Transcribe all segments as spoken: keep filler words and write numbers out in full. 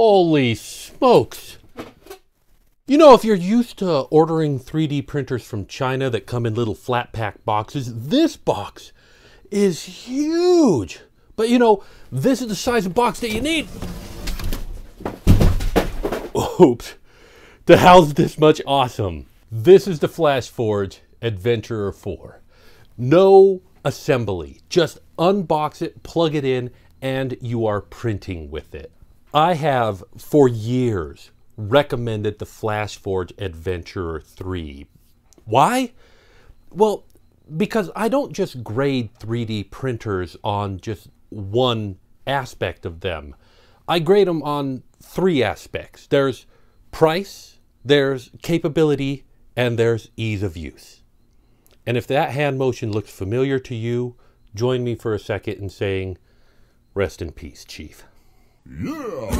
Holy smokes. You know, if you're used to ordering three D printers from China that come in little flat pack boxes, this box is huge. But you know, this is the size of box that you need. Oops. To house this much awesome. This is the FlashForge Adventurer four. No assembly. Just unbox it, plug it in, and you are printing with it. I have for years recommended the FlashForge Adventurer three. Why? Well, because I don't just grade three D printers on just one aspect of them. I grade them on three aspects. There's price, there's capability, and there's ease of use. And if that hand motion looks familiar to you, join me for a second in saying, rest in peace, Chief. Yeah.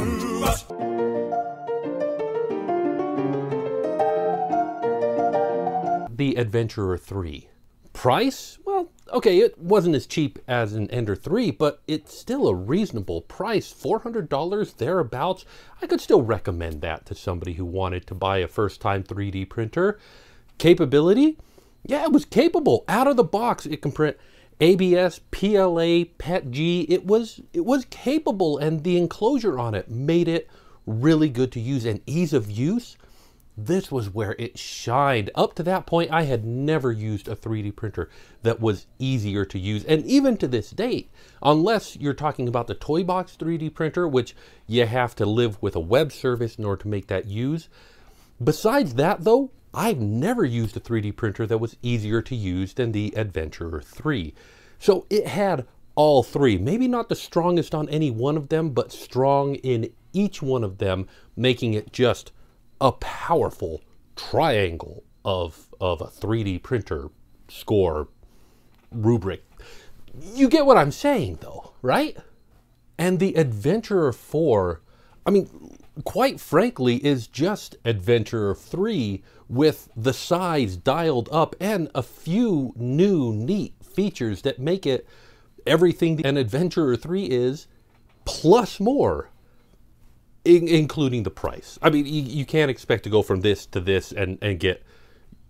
The Adventurer three. Price? Well, okay, it wasn't as cheap as an Ender three, but it's still a reasonable price. four hundred dollars thereabouts. I could still recommend that to somebody who wanted to buy a first-time three D printer. Capability? Yeah, it was capable. Out of the box, it can print A B S, P L A, P E T G. It was, it was capable, and the enclosure on it made it really good to use, and ease of use. This was where it shined. Up to that point, I had never used a three D printer that was easier to use. And even to this date, unless you're talking about the Toybox three D printer, which you have to live with a web service in order to make that use. Besides that though, I've never used a three D printer that was easier to use than the Adventurer three. So it had all three, maybe not the strongest on any one of them, but strong in each one of them, making it just a powerful triangle of, of a three D printer score rubric. You get what I'm saying though, right? And the Adventurer four, I mean, quite frankly, is just Adventurer three with the size dialed up and a few new neat features that make it everything an Adventurer three is, plus more. In, including the price. I mean, you, you can't expect to go from this to this and, and get,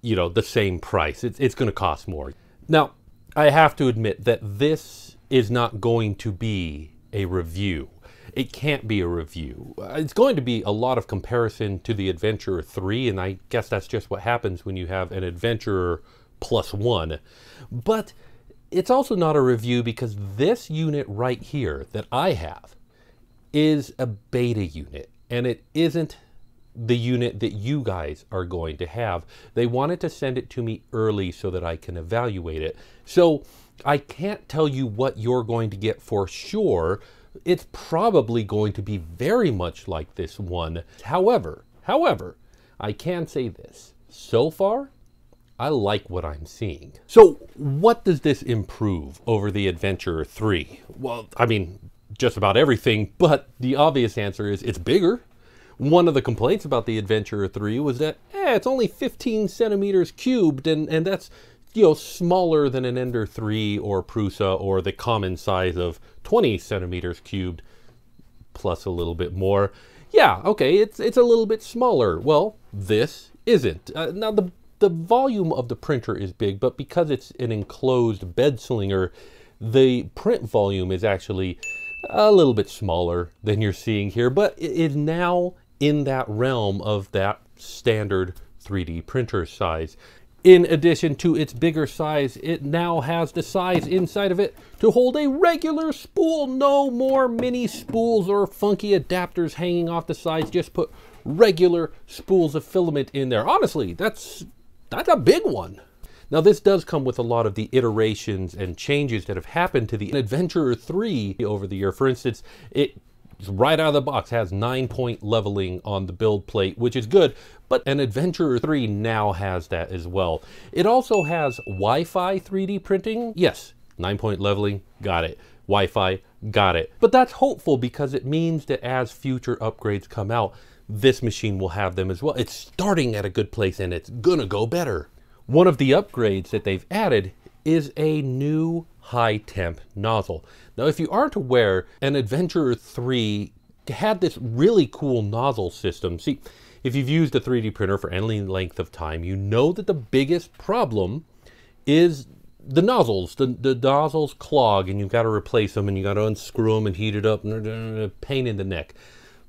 you know, the same price. It's, it's going to cost more. Now, I have to admit that this is not going to be a review. It can't be a review. It's going to be a lot of comparison to the Adventurer three, and I guess that's just what happens when you have an Adventurer plus one. But it's also not a review because this unit right here that I have is a beta unit, and it isn't the unit that you guys are going to have. They wanted to send it to me early so that I can evaluate it. So I can't tell you what you're going to get for sure. It's probably going to be very much like this one. However, however, I can say this. So far, I like what I'm seeing. So what does this improve over the Adventurer three? Well, I mean, just about everything, but the obvious answer is it's bigger. One of the complaints about the Adventurer three was that eh, it's only fifteen centimeters cubed, and, and that's, you know, smaller than an Ender three or Prusa or the common size of twenty centimeters cubed, plus a little bit more. Yeah, okay, it's, it's a little bit smaller. Well, this isn't. Uh, now, the, the volume of the printer is big, but because it's an enclosed bed slinger, the print volume is actually a little bit smaller than you're seeing here, but it is now in that realm of that standard three D printer size. In addition to its bigger size, it now has the size inside of it to hold a regular spool. No more mini spools or funky adapters hanging off the sides. Just put regular spools of filament in there. Honestly, that's, that's a big one. Now, this does come with a lot of the iterations and changes that have happened to the Adventurer three over the year. For instance, it right out of the box has nine-point leveling on the build plate, which is good, but an Adventurer three now has that as well. It also has Wi-Fi three D printing. Yes, nine-point leveling, got it. Wi-Fi, got it. But that's hopeful because it means that as future upgrades come out, this machine will have them as well. It's starting at a good place and it's gonna go better. One of the upgrades that they've added is a new high temp nozzle. Now, if you aren't aware, an Adventurer three had this really cool nozzle system. See, if you've used a three D printer for any length of time, you know that the biggest problem is the nozzles. The, the nozzles clog and you've got to replace them and you got to unscrew them and heat it up and pain in the neck.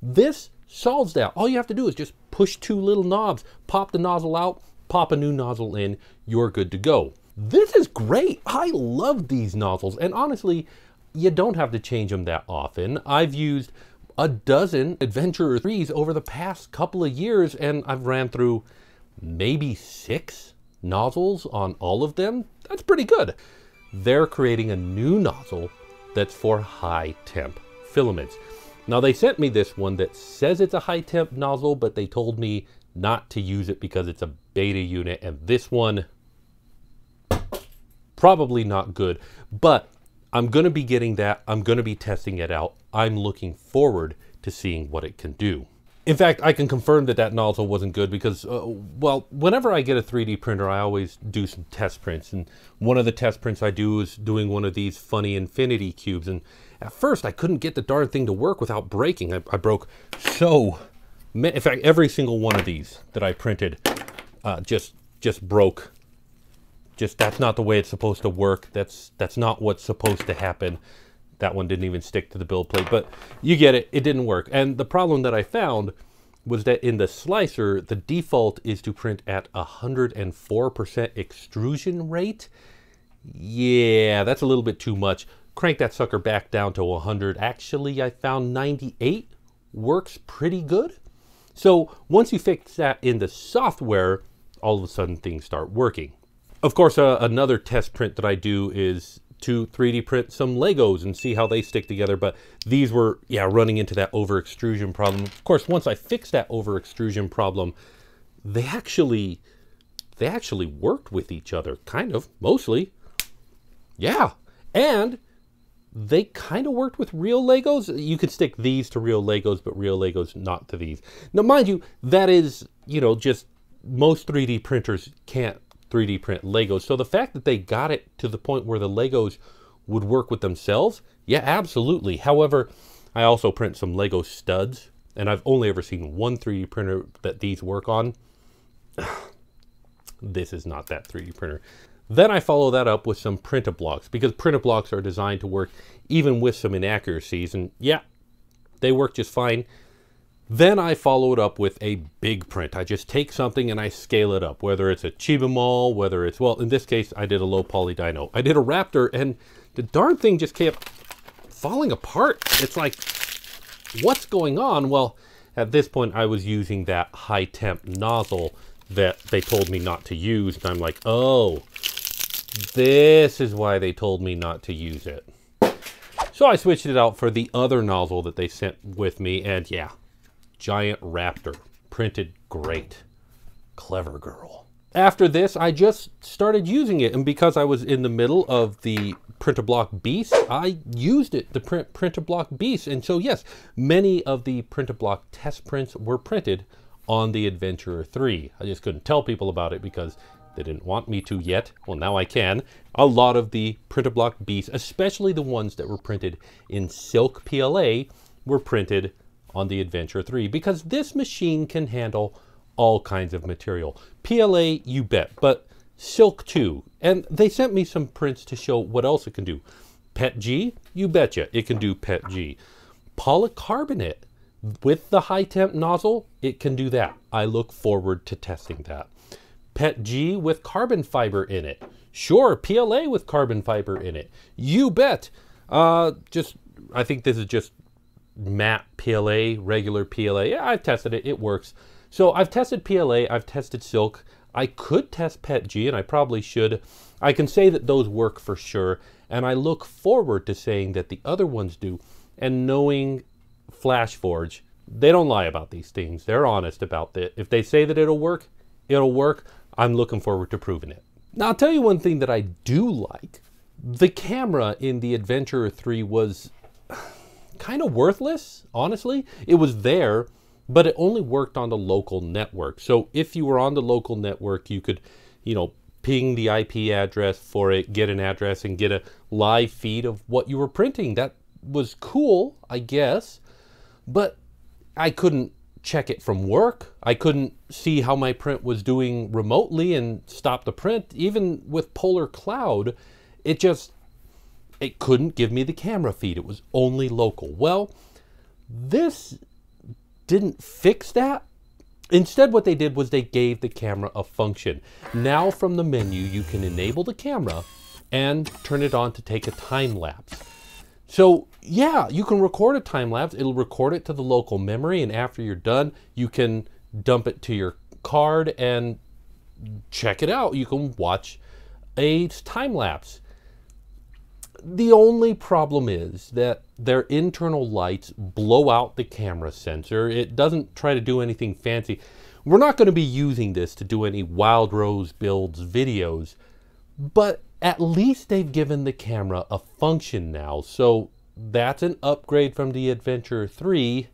This solves that. All you have to do is just push two little knobs, pop the nozzle out, pop a new nozzle in, you're good to go. This is great. I love these nozzles. And honestly, you don't have to change them that often. I've used a dozen Adventurer threes over the past couple of years, and I've ran through maybe six nozzles on all of them. That's pretty good. They're creating a new nozzle that's for high temp filaments. Now, they sent me this one that says it's a high temp nozzle, but they told me not to use it because it's a beta unit, and this one, probably not good, but I'm going to be getting that. I'm going to be testing it out. I'm looking forward to seeing what it can do. In fact, I can confirm that that nozzle wasn't good because, uh, well, whenever I get a three D printer, I always do some test prints. And one of the test prints I do is doing one of these funny infinity cubes. And at first, I couldn't get the darn thing to work without breaking. I, I broke so many. In fact, every single one of these that I printed uh, just, just broke. Just that's not the way it's supposed to work. That's that's not what's supposed to happen. That one didn't even stick to the build plate, but you get it, it didn't work. And the problem that I found was that in the slicer, the default is to print at one hundred four percent extrusion rate. Yeah, that's a little bit too much. Crank that sucker back down to one hundred. Actually, I found ninety-eight works pretty good. So once you fix that in the software, all of a sudden things start working. Of course, uh, another test print that I do is to three D print some Legos and see how they stick together. But these were, yeah, running into that over extrusion problem. Of course, once I fixed that over extrusion problem, they actually, they actually worked with each other, kind of, mostly. Yeah, and they kind of worked with real Legos. You could stick these to real Legos, but real Legos not to these. Now, mind you, that is, you know, just most three D printers can't three D print Legos. So the fact that they got it to the point where the Legos would work with themselves, yeah, absolutely. However, I also print some Lego studs, and I've only ever seen one three D printer that these work on. This is not that three D printer. Then I follow that up with some Print-A-Blocks, because Print-A-Blocks are designed to work even with some inaccuracies, and yeah, they work just fine. Then I follow it up with a big print. I just take something and I scale it up, whether it's a Chibamol, whether it's, well, in this case, I did a low poly dyno. I did a Raptor and the darn thing just kept falling apart. It's like, what's going on? Well, at this point, I was using that high temp nozzle that they told me not to use. And I'm like, oh, this is why they told me not to use it. So I switched it out for the other nozzle that they sent with me, and yeah, giant Raptor printed great. Clever girl. After this, I just started using it, and because I was in the middle of the Print-A-Block Beast, I used it to print Print-A-Block Beast. And so yes, many of the Print-A-Block test prints were printed on the Adventurer three. I just couldn't tell people about it because they didn't want me to yet. Well, now I can. A lot of the Print-A-Block Beasts, especially the ones that were printed in Silk P L A, were printed on the Adventurer three, because this machine can handle all kinds of material. P L A, you bet, but Silk too. And they sent me some prints to show what else it can do. P E T G, you betcha, it can do P E T G. Polycarbonate, with the high temp nozzle, it can do that. I look forward to testing that. P E T G with carbon fiber in it. Sure, P L A with carbon fiber in it. You bet. Uh, just, I think this is just matte P L A, regular P L A. Yeah, I've tested it, it works. So I've tested P L A, I've tested Silk. I could test P E T G, and I probably should. I can say that those work for sure, and I look forward to saying that the other ones do, and knowing FlashForge, they don't lie about these things. They're honest about it. If they say that it'll work, it'll work. I'm looking forward to proving it. Now, I'll tell you one thing that I do like. The camera in the Adventurer three was kind of worthless, honestly. It was there, but it only worked on the local network. So if you were on the local network, you could, you know, ping the I P address for it, get an address, and get a live feed of what you were printing. That was cool, I guess, but I couldn't check it from work. I couldn't see how my print was doing remotely and stop the print. Even with Polar Cloud, it just, it couldn't give me the camera feed. It was only local. Well, this didn't fix that. Instead, what they did was they gave the camera a function. Now from the menu, you can enable the camera and turn it on to take a time lapse. So yeah, you can record a time lapse. It'll record it to the local memory, and after you're done, you can dump it to your card and check it out. You can watch a time lapse. The only problem is that their internal lights blow out the camera sensor. It doesn't try to do anything fancy. We're not going to be using this to do any Wild Rose Builds videos, but at least they've given the camera a function now. So that's an upgrade from the Adventurer three.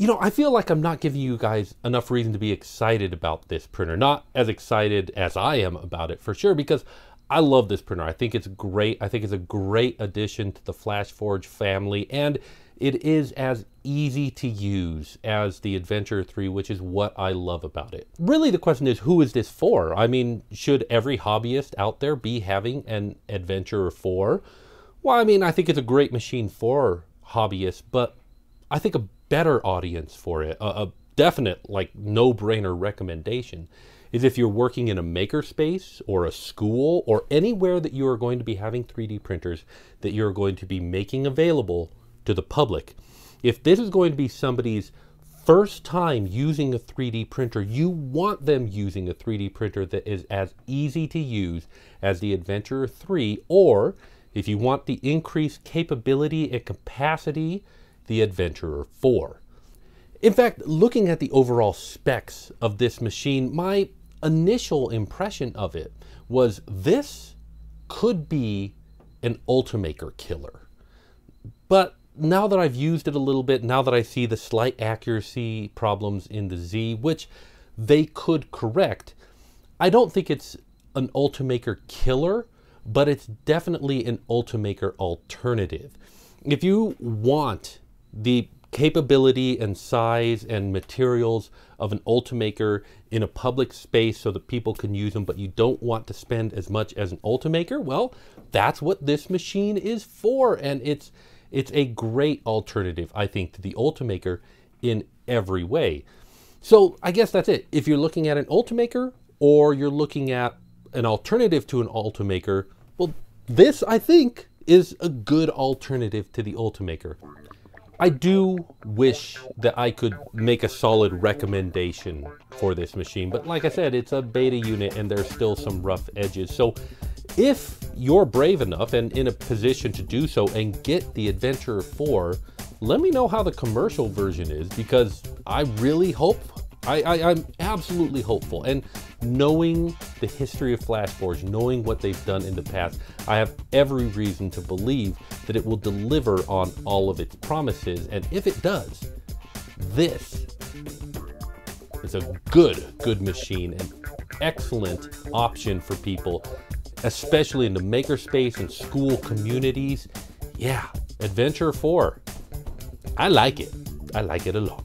You know, I feel like I'm not giving you guys enough reason to be excited about this printer. Not as excited as I am about it for sure, because I love this printer. I think it's great. I think it's a great addition to the FlashForge family, and it is as easy to use as the Adventurer three, which is what I love about it. Really, the question is, who is this for? I mean, should every hobbyist out there be having an Adventurer four? Well, I mean, I think it's a great machine for hobbyists, but I think a better audience for it, a, a definite, like, no-brainer recommendation, is if you're working in a makerspace or a school or anywhere that you are going to be having three D printers that you're going to be making available to the public. If this is going to be somebody's first time using a three D printer, you want them using a three D printer that is as easy to use as the Adventurer three, or if you want the increased capability and capacity, the Adventurer four. In fact, looking at the overall specs of this machine, my initial impression of it was this could be an Ultimaker killer. But now that I've used it a little bit, now that I see the slight accuracy problems in the Z, which they could correct, I don't think it's an Ultimaker killer, but it's definitely an Ultimaker alternative. If you want the capability and size and materials of an Ultimaker in a public space so that people can use them, but you don't want to spend as much as an Ultimaker, well, that's what this machine is for. And it's It's a great alternative, I think, to the Ultimaker in every way. So I guess that's it. If you're looking at an Ultimaker or you're looking at an alternative to an Ultimaker, well, this, I think, is a good alternative to the Ultimaker. I do wish that I could make a solid recommendation for this machine, but like I said, it's a beta unit and there's still some rough edges. So if you're brave enough and in a position to do so and get the Adventurer four, let me know how the commercial version is, because I really hope, I, I, I'm absolutely hopeful. And knowing the history of FlashForge, knowing what they've done in the past, I have every reason to believe that it will deliver on all of its promises. And if it does, this is a good, good machine and excellent option for people, especially in the makerspace and school communities. Yeah, Adventurer four. I like it. I like it a lot.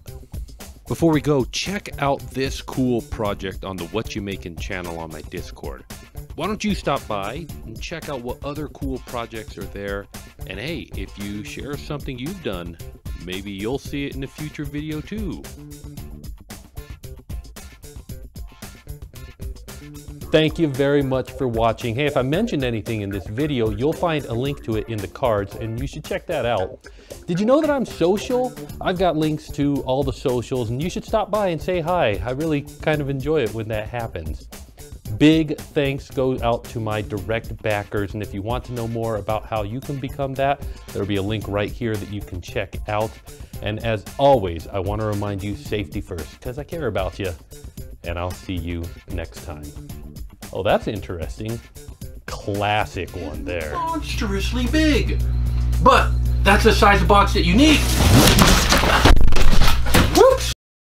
Before we go, check out this cool project on the What You Making channel on my Discord. Why don't you stop by and check out what other cool projects are there? And hey, if you share something you've done, maybe you'll see it in a future video too. Thank you very much for watching. Hey, if I mentioned anything in this video, you'll find a link to it in the cards, and you should check that out. Did you know that I'm social? I've got links to all the socials, and you should stop by and say hi. I really kind of enjoy it when that happens. Big thanks go out to my direct backers, and if you want to know more about how you can become that, there'll be a link right here that you can check out. And as always, I want to remind you, safety first, because I care about you, and I'll see you next time. Oh, that's interesting. Classic one there. Monstrously big. But that's the size of box that you need.